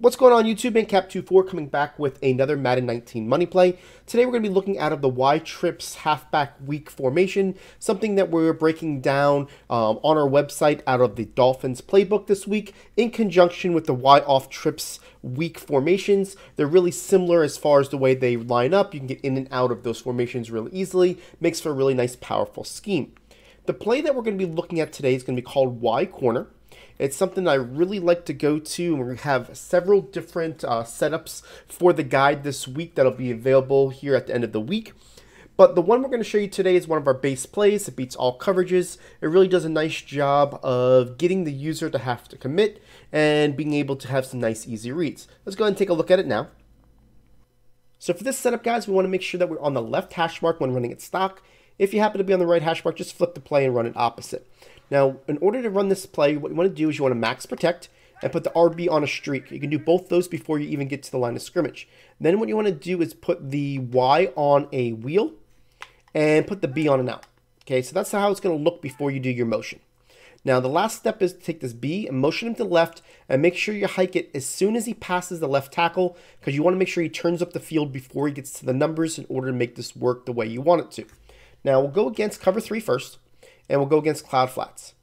What's going on YouTube, and Cap 24 coming back with another Madden 19 money play. Today we're going to be looking out of the Y-Trips halfback weak formation, something that we're breaking down on our website out of the Dolphins playbook this week in conjunction with the Y-Off-Trips weak formations. They're really similar as far as the way they line up. You can get in and out of those formations really easily. Makes for a really nice, powerful scheme. The play that we're going to be looking at today is going to be called Y-Corner. It's something I really like to go to, and we have several different setups for the guide this week that'll be available here at the end of the week. But the one we're going to show you today is one of our base plays. It beats all coverages. It really does a nice job of getting the user to have to commit and being able to have some nice easy reads. Let's go ahead and take a look at it now. So for this setup, guys, we want to make sure that we're on the left hash mark when running it stock. If you happen to be on the right hash mark, just flip the play and run it opposite. Now, in order to run this play, what you want to do is you want to max protect and put the RB on a streak. You can do both those before you even get to the line of scrimmage. Then what you want to do is put the Y on a wheel and put the B on an out. Okay, so that's how it's going to look before you do your motion. Now, the last step is to take this B and motion him to the left and make sure you hike it as soon as he passes the left tackle, because you want to make sure he turns up the field before he gets to the numbers in order to make this work the way you want it to. Now, we'll go against cover three first, and we'll go against cloud flats.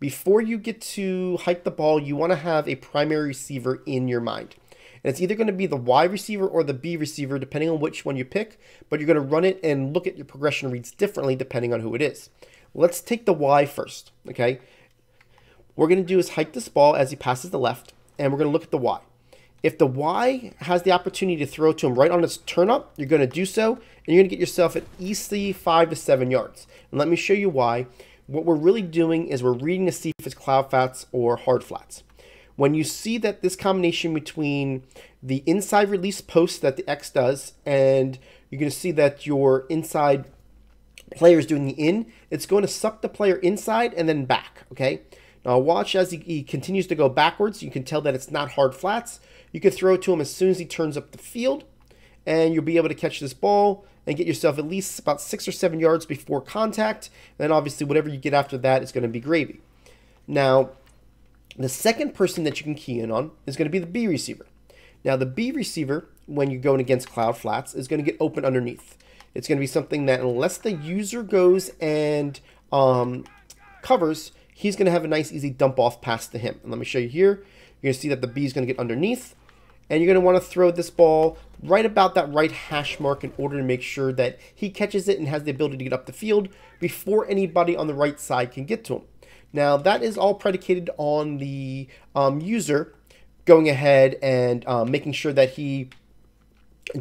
Before you get to hike the ball, you want to have a primary receiver in your mind. And it's either going to be the Y receiver or the B receiver, depending on which one you pick, but you're going to run it and look at your progression reads differently depending on who it is. Let's take the Y first, okay? What we're going to do is hike this ball as he passes the left, and we're going to look at the Y. If the Y has the opportunity to throw to him right on his turn up, you're going to do so, and you're going to get yourself at easily 5 to 7 yards. And let me show you why. What we're really doing is we're reading to see if it's cloud flats or hard flats. When you see that this combination between the inside release post that the X does, and you're going to see that your inside player is doing the in, it's going to suck the player inside and then back, okay? Now watch as he continues to go backwards. You can tell that it's not hard flats. You can throw it to him as soon as he turns up the field, and you'll be able to catch this ball and get yourself at least about 6 or 7 yards before contact. And then obviously whatever you get after that is going to be gravy. Now, the second person that you can key in on is going to be the B receiver. Now, the B receiver, when you're going against cloud flats, is going to get open underneath. It's going to be something that unless the user goes and covers, he's going to have a nice, easy dump-off pass to him. And let me show you here. You're going to see that the B is going to get underneath. And you're going to want to throw this ball right about that right hash mark in order to make sure that he catches it and has the ability to get up the field before anybody on the right side can get to him. Now, that is all predicated on the user going ahead and making sure that he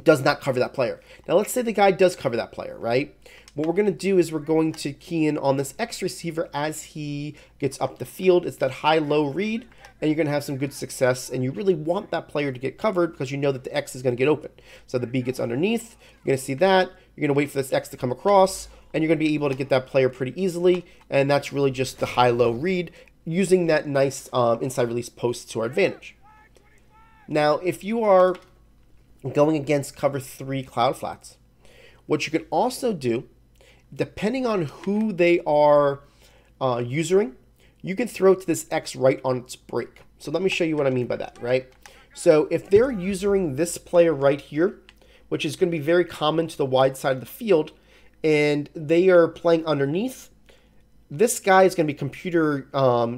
does not cover that player. Now, let's say the guy does cover that player, right? What we're going to do is we're going to key in on this X receiver as he gets up the field. It's that high-low read, and you're going to have some good success, and you really want that player to get covered because you know that the X is going to get open. So the B gets underneath. You're going to see that. You're going to wait for this X to come across, and you're going to be able to get that player pretty easily, and that's really just the high-low read using that nice inside release post to our advantage. Now, if you are going against cover three cloud flats, what you can also do, depending on who they are usering, you can throw to this X right on its break. So let me show you what I mean by that, right? So if they're usering this player right here, which is going to be very common to the wide side of the field, and they are playing underneath, this guy is going to be computer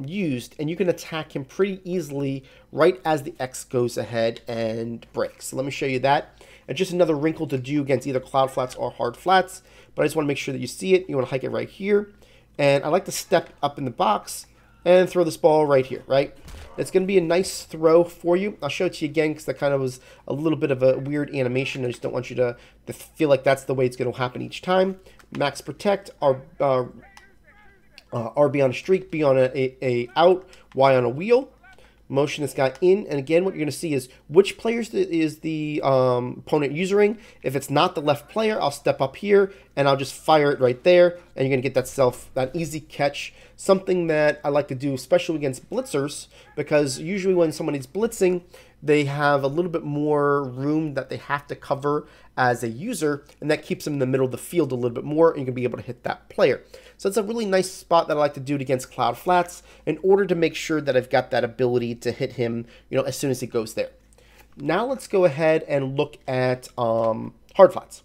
used, and you can attack him pretty easily right as the X goes ahead and breaks. So let me show you that. And just another wrinkle to do against either cloud flats or hard flats, but I just want to make sure that you see it. You want to hike it right here, and I like to step up in the box and throw this ball right here, right? It's going to be a nice throw for you. I'll show it to you again because that kind of was a little bit of a weird animation. I just don't want you to feel like that's the way it's going to happen each time. Max protect, RB on a streak, B on a out, Y on a wheel. Motion this guy in, and again, what you're going to see is which players is the opponent usering. If it's not the left player, I'll step up here, and I'll just fire it right there, and you're going to get that easy catch, something that I like to do, especially against blitzers, because usually when somebody's blitzing, they have a little bit more room that they have to cover as a user, and that keeps them in the middle of the field a little bit more, and you can be able to hit that player. So it's a really nice spot that I like to do it against cloud flats in order to make sure that I've got that ability to hit him, you know, as soon as he goes there. Now let's go ahead and look at hard flats.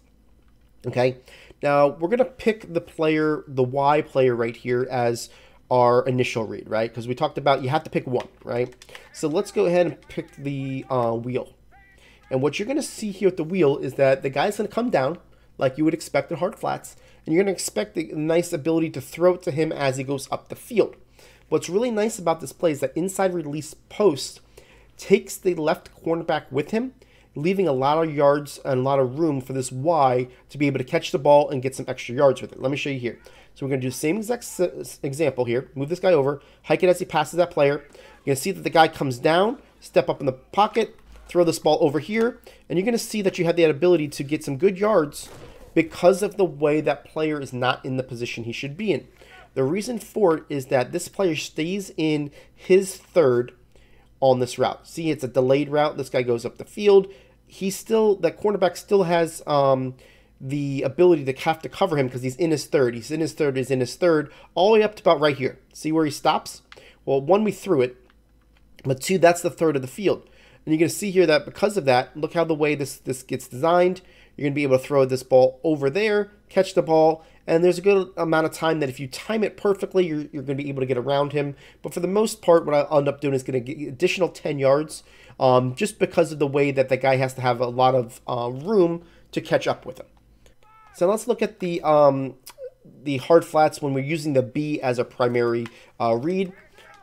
Okay, now we're going to pick the player, the Y player right here as our initial read, right? Because we talked about you have to pick one, right? So let's go ahead and pick the wheel. And what you're going to see here at the wheel is that the guy's going to come down like you would expect in hard flats. And you're going to expect the nice ability to throw it to him as he goes up the field. What's really nice about this play is that inside release post takes the left cornerback with him, leaving a lot of yards and a lot of room for this Y to be able to catch the ball and get some extra yards with it. Let me show you here. So we're going to do the same exact example here. Move this guy over, hike it as he passes that player. You're going to see that the guy comes down, step up in the pocket, throw this ball over here, and you're going to see that you have the ability to get some good yards because of the way that player is not in the position he should be in. The reason for it is that this player stays in his third on this route. See, it's a delayed route. This guy goes up the field. He's still, that cornerback still has the ability to have to cover him because he's in his third. He's in his third, he's in his third, all the way up to about right here. See where he stops? Well, one, we threw it, but two, that's the third of the field. And you're going to see here that because of that, look how the way this gets designed. You're going to be able to throw this ball over there, catch the ball, and there's a good amount of time that if you time it perfectly, you're going to be able to get around him. But for the most part, what I'll end up doing is going to get additional 10 yards just because of the way that the guy has to have a lot of room to catch up with him. So let's look at the hard flats when we're using the B as a primary read.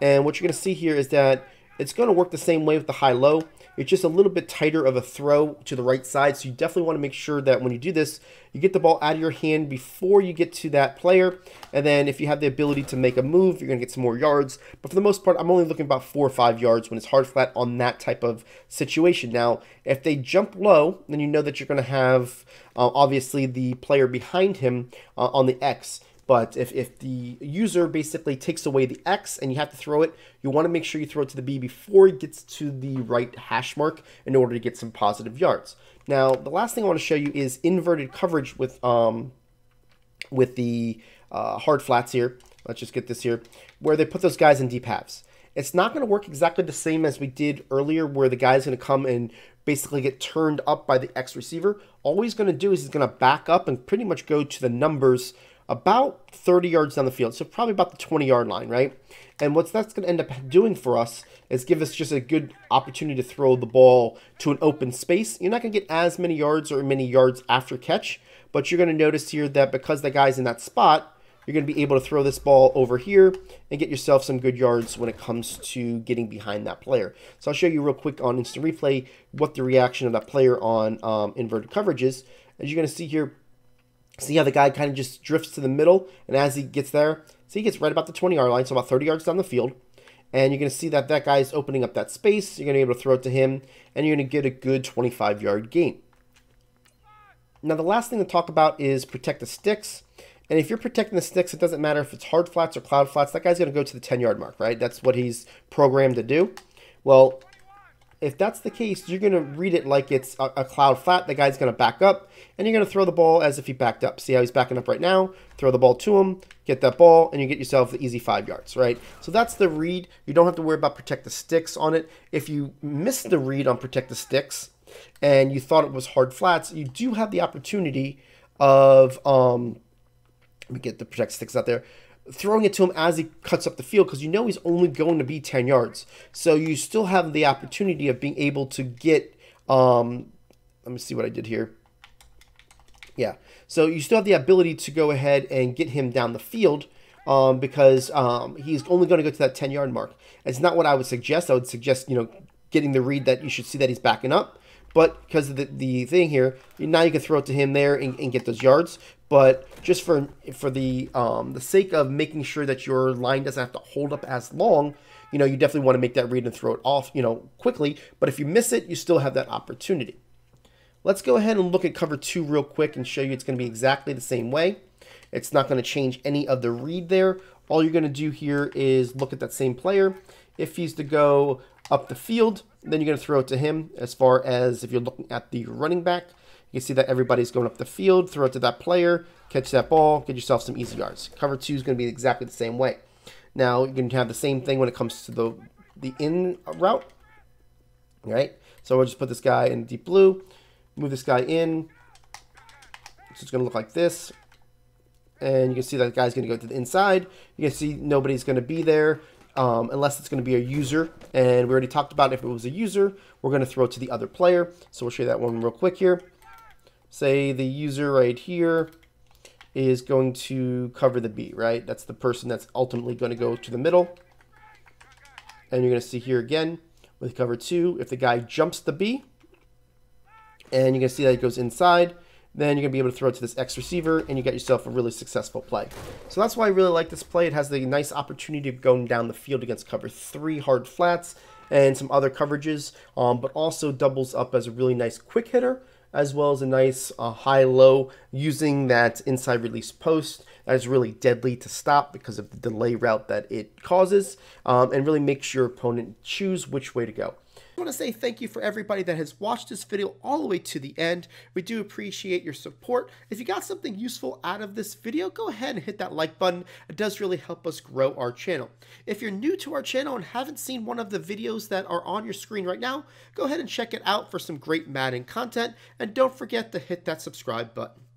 And what you're going to see here is that it's going to work the same way with the high-low. It's just a little bit tighter of a throw to the right side, so you definitely want to make sure that when you do this, you get the ball out of your hand before you get to that player, and then if you have the ability to make a move, you're going to get some more yards. But for the most part, I'm only looking about 4 or 5 yards when it's hard flat on that type of situation. Now, if they jump low, then you know that you're going to have, obviously, the player behind him on the X. But if the user basically takes away the X and you have to throw it, you want to make sure you throw it to the B before it gets to the right hash mark in order to get some positive yards. Now, the last thing I want to show you is inverted coverage with the hard flats here. Let's just get this here, where they put those guys in deep halves. It's not going to work exactly the same as we did earlier where the guy's going to come and basically get turned up by the X receiver. All he's going to do is he's going to back up and pretty much go to the numbers about 30 yards down the field, so probably about the 20-yard line, right? And what that's going to end up doing for us is give us just a good opportunity to throw the ball to an open space. You're not going to get as many yards or many yards after catch, but you're going to notice here that because the guy's in that spot, you're going to be able to throw this ball over here and get yourself some good yards when it comes to getting behind that player. So I'll show you real quick on instant replay what the reaction of that player on inverted coverage is. As you're going to see here, see how the guy kind of just drifts to the middle, and as he gets there, see, he gets right about the 20-yard line, so about 30 yards down the field, and you're going to see that that guy is opening up that space. You're going to be able to throw it to him, and you're going to get a good 25-yard gain. Now, the last thing to talk about is protect the sticks, and if you're protecting the sticks, it doesn't matter if it's hard flats or cloud flats. That guy's going to go to the 10-yard mark, right? That's what he's programmed to do. Well, if that's the case, you're going to read it like it's a cloud flat. The guy's going to back up, and you're going to throw the ball as if he backed up. See how he's backing up right now? Throw the ball to him, get that ball, and you get yourself the easy 5 yards, right? So that's the read. You don't have to worry about protect the sticks on it. If you missed the read on protect the sticks and you thought it was hard flats, you do have the opportunity of let me get the protect sticks out there. Throwing it to him as he cuts up the field because you know he's only going to be 10 yards. So you still have the opportunity of being able to get let me see what I did here. Yeah. So you still have the ability to go ahead and get him down the field because he's only going to go to that 10-yard mark. It's not what I would suggest. I would suggest, you know, getting the read that you should see that he's backing up. But because of the thing here, now you can throw it to him there and get those yards. But just for the sake of making sure that your line doesn't have to hold up as long, you know, you definitely want to make that read and throw it off, you know, quickly. But if you miss it, you still have that opportunity. Let's go ahead and look at cover two real quick and show you it's going to be exactly the same way. It's not going to change any of the read there. All you're going to do here is look at that same player. If he's to go up the field, then you're going to throw it to him. As far as if you're looking at the running back, you can see that everybody's going up the field, throw it to that player, catch that ball, get yourself some easy yards. Cover two is going to be exactly the same way. Now, you're going to have the same thing when it comes to the in route. right? So we'll just put this guy in deep blue, move this guy in. So it's going to look like this. And you can see that guy's going to go to the inside. You can see nobody's going to be there unless it's going to be a user. And we already talked about if it was a user, we're going to throw it to the other player. So we'll show you that one real quick here. Say the user right here is going to cover the B, right? That's the person that's ultimately going to go to the middle. And you're going to see here again with cover two, if the guy jumps the B, and you can see that it goes inside, then you're going to be able to throw it to this X receiver, and you get yourself a really successful play. So that's why I really like this play. It has the nice opportunity of going down the field against cover three hard flats and some other coverages, but also doubles up as a really nice quick hitter, as well as a nice high-low using that inside release post. That is really deadly to stop because of the delay route that it causes, and really makes your opponent choose which way to go. I want to say thank you for everybody that has watched this video all the way to the end. We do appreciate your support. If you got something useful out of this video, go ahead and hit that like button. It does really help us grow our channel. If you're new to our channel and haven't seen one of the videos that are on your screen right now, go ahead and check it out for some great Madden content. And don't forget to hit that subscribe button.